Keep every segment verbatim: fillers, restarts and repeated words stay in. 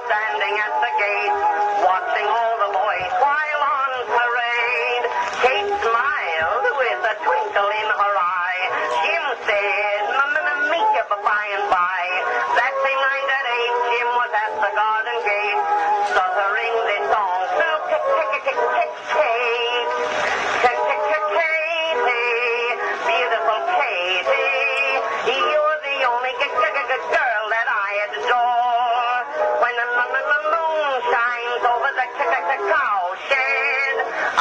was standing at the gate, watching all the boys while on parade. Kate smiled with a twinkle in her eye. Jim said, "I'm gonna meet you by and by." That same night at eight, Jim was at the garden gate, stuttering this song to K K K Katy. Beautiful Katy, you're the only girl that I adore. When the moon shines over the cow shed,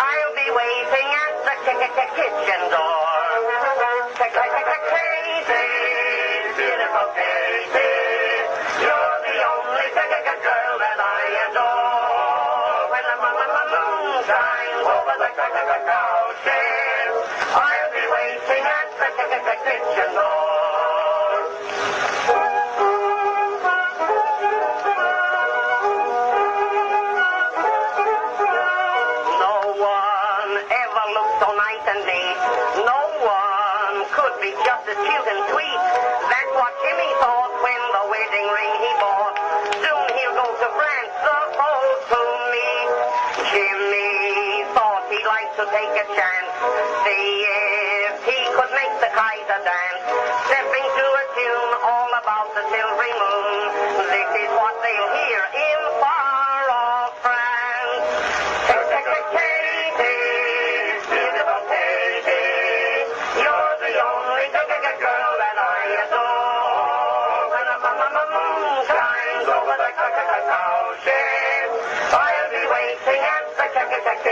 I'll be waiting at the kitchen door. Katy, beautiful Katy, you're the only girl that I adore. When the moon shines over the cow shed, I'll be waiting at the kitchen door. So nice and neat, no one could be just as cute and sweet. That's what Jimmy thought when the wedding ring he bought. Soon he'll go to France, the foe to meet. Jimmy thought he'd like to take a chance, see if he could make the Kaiser dance, stepping to a tune all about the silvery moon. This is what they'll hear in far off France. I'll be waiting at the